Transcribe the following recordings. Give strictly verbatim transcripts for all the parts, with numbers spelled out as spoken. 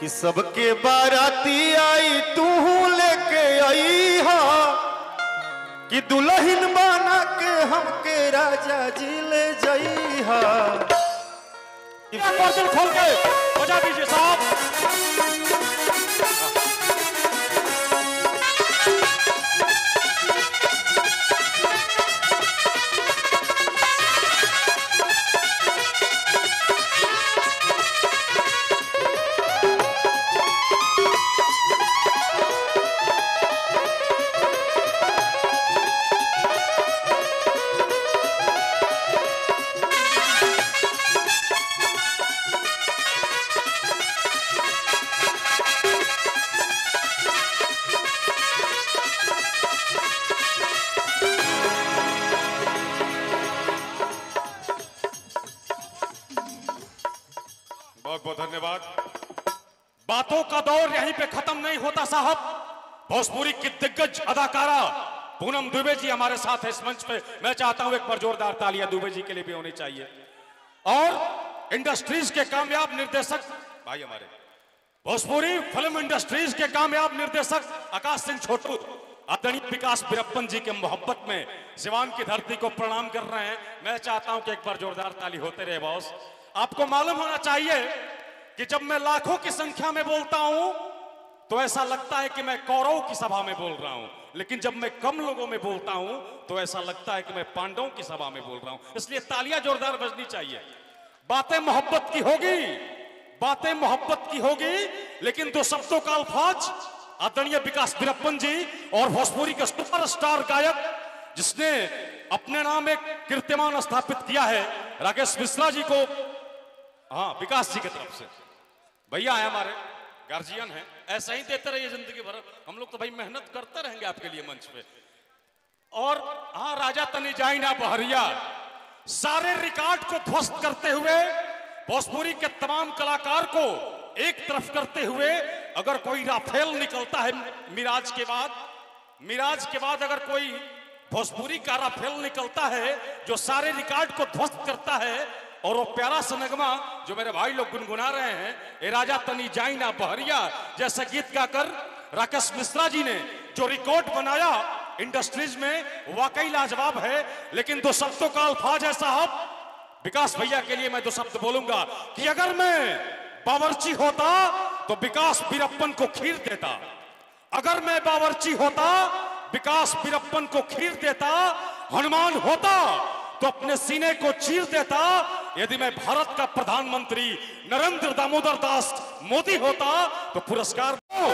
कि सबके बाराती आई तू लेके आई हा कि दुल्हन बना के हमके राजा जी ले जाई हा। दिल खोल के बजा दीजिए साहब। भोजपुरी की दिग्गज अदाकारा पूनम दुबे जी हमारे साथ है इस मंच पे। मैं चाहता हूं एक बार जोरदार तालियां दुबे जी के लिए भी होनी चाहिए। और इंडस्ट्रीज के कामयाब निर्देशक भाई हमारे भोजपुरी फिल्म इंडस्ट्रीज के कामयाब निर्देशक आकाश सिंह छोटू आदरणीय विकास बिरप्पन जी के मोहब्बत में सिवान की धरती को प्रणाम कर रहे हैं। मैं चाहता हूं कि एक बार जोरदार ताली होते रहे। बॉस आपको मालूम होना चाहिए कि जब मैं लाखों की संख्या में बोलता हूं तो ऐसा लगता है कि मैं कौरवों की सभा में बोल रहा हूं, लेकिन जब मैं कम लोगों में बोलता हूं तो ऐसा लगता है कि मैं पांडवों की सभा में बोल रहा हूं। इसलिए तालियां जोरदार बजनी चाहिए। बातें मोहब्बत की होगी, बातें मोहब्बत की होगी, लेकिन दो शब्दों का अल्फाज आदरणीय विकास बिरप्पन जी और भोजपुरी के सुपरस्टार गायक जिसने अपने नाम एक कीर्तिमान स्थापित किया है राकेश मिश्रा जी को, हाँ विकास जी की तरफ से। भैया है हमारे गार्जियन है, ऐसा ही देते रहिए जिंदगी भर। हम लोग तो भाई मेहनत करते रहेंगे आपके लिए मंच पे। और हाँ राजा तनी जाई ना बहरिया सारे रिकॉर्ड को ध्वस्त करते हुए भोजपुरी के तमाम कलाकार को एक तरफ करते हुए अगर कोई राफेल निकलता है मिराज के बाद, मिराज के बाद अगर कोई भोजपुरी का राफेल निकलता है जो सारे रिकॉर्ड को ध्वस्त करता है, और वो प्यारा सा नगमा जो मेरे भाई लोग गुनगुना रहे हैं ए राजा तनी जाई ना बहरिया जैसा गीत गाकर राकेश मिश्रा जी ने जो रिकॉर्ड बनाया इंडस्ट्रीज में वाकई लाजवाब है। लेकिन दो शब्दों का अल्फाज है साहब। विकास भैया के लिए मैं दो शब्द बोलूंगा कि अगर मैं बावर्ची होता तो विकास बिरप्पन को खीर देता, अगर मैं बावर्ची होता विकास बिरप्पन को खीर देता, हनुमान होता तो अपने सीने को चीर देता, यदि मैं भारत का प्रधानमंत्री नरेंद्र दामोदर दास मोदी होता तो पुरस्कार दो।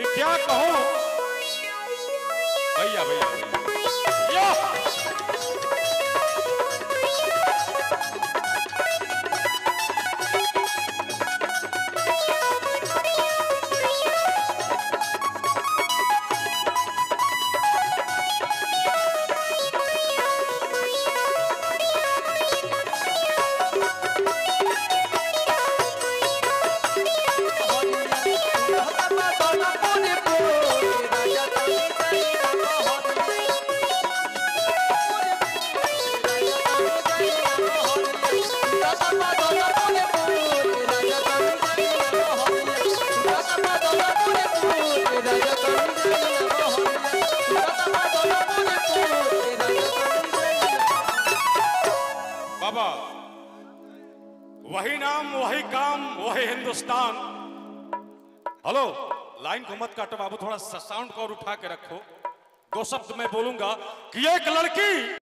ये क्या कहो भैया भैया वही नाम वही काम वही हिंदुस्तान। हेलो लाइन को मत काटो बाबू, थोड़ा साउंड को और उठा के रखो। दो शब्द मैं बोलूंगा कि एक लड़की,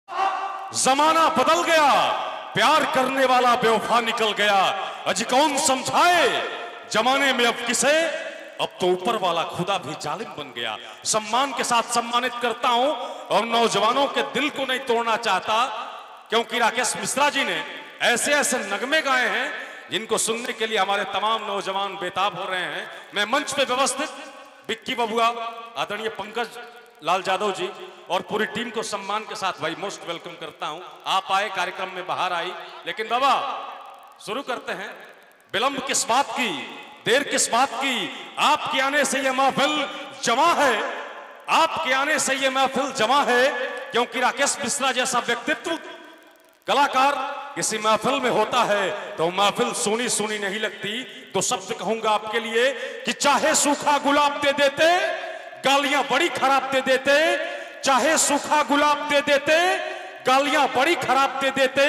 जमाना बदल गया, प्यार करने वाला बेवफा निकल गया, अजी कौन समझाए जमाने में अब किसे, अब तो ऊपर वाला खुदा भी जालिम बन गया। सम्मान के साथ सम्मानित करता हूं और नौजवानों के दिल को नहीं तोड़ना चाहता, क्योंकि राकेश मिश्रा जी ने ऐसे ऐसे नगमे गाए हैं जिनको सुनने के लिए हमारे तमाम नौजवान बेताब हो रहे हैं। मैं मंच पे व्यवस्थित बिक्की बबुआ आदरणीय पंकज लाल यादव जी और पूरी टीम को सम्मान के साथ भाई मोस्ट वेलकम करता हूं। आप आए, कार्यक्रम में बाहर आई, लेकिन बाबा शुरू करते हैं। विलंब किस बात की, देर किस बात की, आपके आने से यह महफिल जमा है, आपके आने से यह महफिल जमा है, क्योंकि राकेश मिश्रा जैसा व्यक्तित्व कलाकार किसी महफिल में होता है तो महफिल सुनी सुनी नहीं लगती। तो शब्द कहूंगा आपके लिए कि चाहे सूखा गुलाब दे देते, गालियां बड़ी खराब दे देते, चाहे सूखा गुलाब दे देते, गालियां बड़ी खराब दे देते,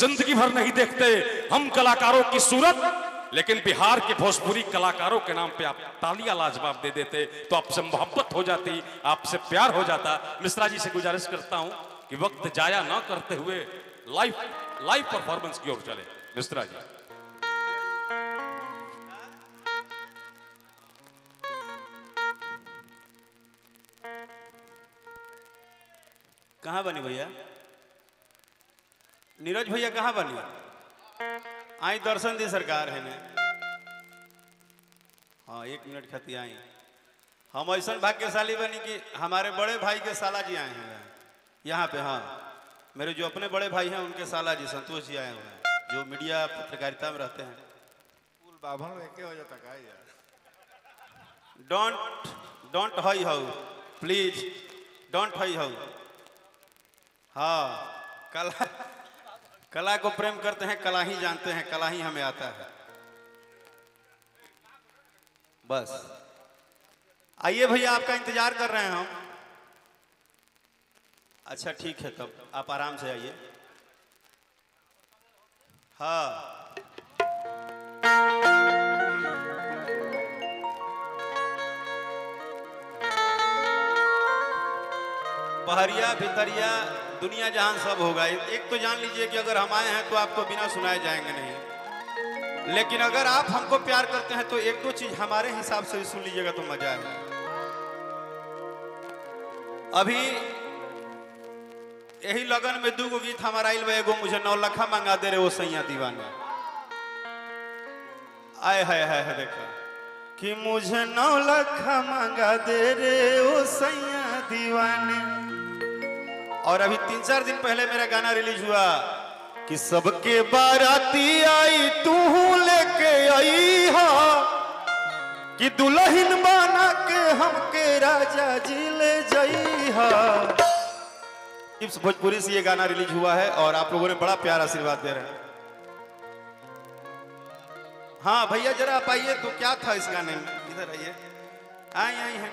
जिंदगी भर नहीं देखते हम कलाकारों की सूरत। लेकिन बिहार के भोजपुरी कलाकारों के नाम पे आप तालियां लाजवाब दे देते तो आपसे मोहब्बत हो जाती, आपसे प्यार हो जाता। मिश्रा जी से गुजारिश करता हूं कि वक्त जाया ना करते हुए लाइव लाइव परफॉर्मेंस की ओर चले। मिश्रा जी कहां बनी भैया? नीरज भैया कहाँ बनी? आई दर्शन दी सरकार है ने। हाँ एक मिनट खती आई। हम ऐसा भाग्यशाली बनी कि हमारे बड़े भाई के साला जी आए हैं यहाँ पे। हाँ मेरे जो अपने बड़े भाई हैं उनके साला जी संतोष जी आए हुए हैं, जो मीडिया पत्रकारिता में रहते हैं। Don't don't hi how please, don't hi how. हाँ कला कला को प्रेम करते हैं, कला ही जानते हैं, कला ही हमें आता है। बस आइए भैया, आपका इंतजार कर रहे हैं हम। अच्छा ठीक है, तब आप आराम से आइए। हाँ बहरिया भितरिया दुनिया जहान सब होगा। एक तो जान लीजिए कि अगर हम आए हैं तो आपको बिना सुनाए जाएंगे नहीं, लेकिन अगर आप हमको प्यार करते हैं तो एक दो चीज हमारे हिसाब से भी सुन लीजिएगा तो मजा आएगा। अभी यही लगन में दूगो गीत हमारा इल एगो मुझे नौलखा मंगा दे रहे वो सैया दीवाना। आए हाय हाय हाय देखा कि मुझे नौलखा मंगा दे रे वो सैया दीवाने। और अभी तीन चार दिन पहले मेरा गाना रिलीज हुआ कि सबके बाराती आई तू लेके आई हाँ, कि दुल्हन बना के हमके राजा जी ले जाई हाँ। इस भोजपुरी से ये गाना रिलीज हुआ है और आप लोगों ने बड़ा प्यारा आशीर्वाद दे रहे हैं। हाँ भैया जरा आप आइए। तो क्या था इस गाने में? इधर आइए। आई आई है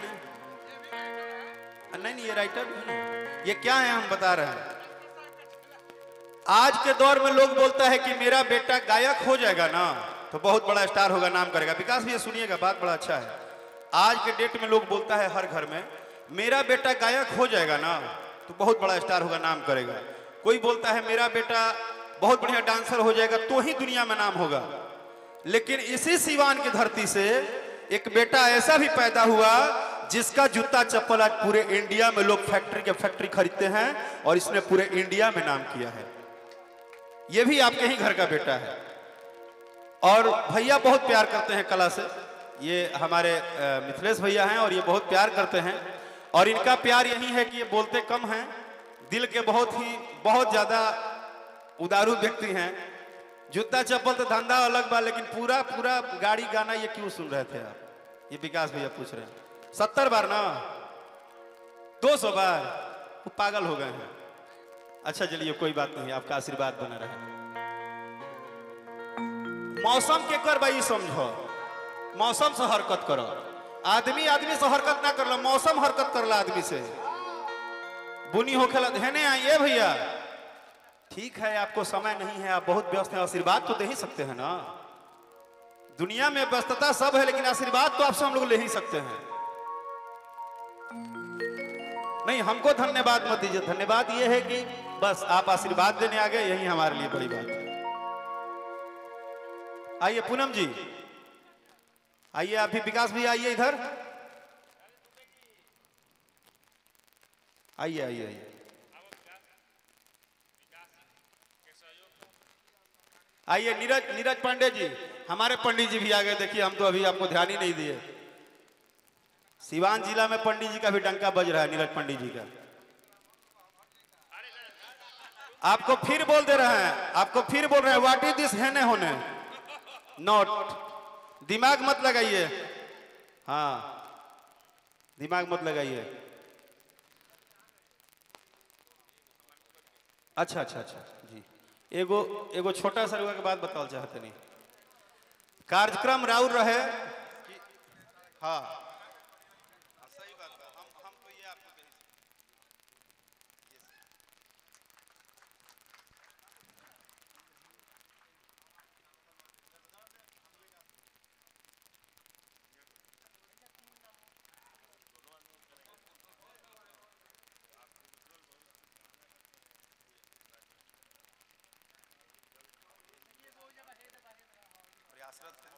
नहीं, नहीं ये राइटर भी नहीं। ये क्या है हम बता रहे हैं। आज के दौर में लोग बोलता है कि मेरा बेटा गायक हो जाएगा ना तो बहुत बड़ा स्टार होगा, नाम करेगा। विकास भी सुनिएगा, बात बड़ा अच्छा है। आज के डेट में लोग बोलता है हर घर में, मेरा बेटा गायक हो जाएगा ना तो बहुत बड़ा स्टार होगा, नाम करेगा। कोई बोलता है मेरा बेटा बहुत बढ़िया डांसर हो जाएगा तो ही दुनिया में नाम होगा। लेकिन इसी सिवान की धरती से एक बेटा ऐसा भी पैदा हुआ जिसका जूता चप्पल आज पूरे इंडिया में लोग फैक्ट्री के फैक्ट्री खरीदते हैं और इसने पूरे इंडिया में नाम किया है। यह भी आपके ही घर का बेटा है। और भैया बहुत प्यार करते हैं कला से, ये हमारे मिथिलेश भैया हैं और ये बहुत प्यार करते हैं। और इनका प्यार यही है कि ये बोलते कम हैं, दिल के बहुत ही बहुत ज्यादा उदारू व्यक्ति हैं। जूता चप्पल तो धंधा अलग बा, लेकिन पूरा पूरा गाड़ी गाना ये क्यों सुन रहे थे आप? ये विकास भैया पूछ रहे हैं। सत्तर बार ना दो सौ बार वो पागल हो गए हैं। अच्छा चलिए कोई बात नहीं, आपका आशीर्वाद बना रहे। मौसम के कर भाई समझो, मौसम से हरकत करो। आदमी आदमी से हरकत ना कर लो, मौसम हरकत कर ला आदमी से। बुनी हो खेला है ना ये भैया? ठीक है आपको समय नहीं है, आप बहुत व्यस्त हैं, आशीर्वाद तो दे ही सकते हैं ना। दुनिया में व्यस्तता सब है लेकिन आशीर्वाद तो आपसे हम लोग ले ही सकते हैं। नहीं हमको धन्यवाद मत दीजिए, धन्यवाद ये है कि बस आप आशीर्वाद देने आ गए, यही हमारे लिए बड़ी बात है। आइए पूनम जी आइए, आप भी विकास भी आइए इधर आइए आइए आइए। आइए नीरज नीरज पांडे जी, हमारे पंडित जी भी आ गए। देखिए हम तो अभी आपको ध्यान ही नहीं दिए। सिवान जिला में पंडित जी का भी डंका बज रहा है, नीरज पंडित जी का। आपको फिर बोल दे रहे हैं, आपको फिर बोल रहे हैं व्हाट इज दिस हैने होने नॉट। दिमाग मत लगाइए, हाँ दिमाग मत लगाइए। अच्छा अच्छा अच्छा जी एगो एगो छोटा सा रुआ के बात बताओ चाहते नहीं कार्यक्रम राउर रहे। हाँ सही बात है। हम हम तो ये आपको That's right.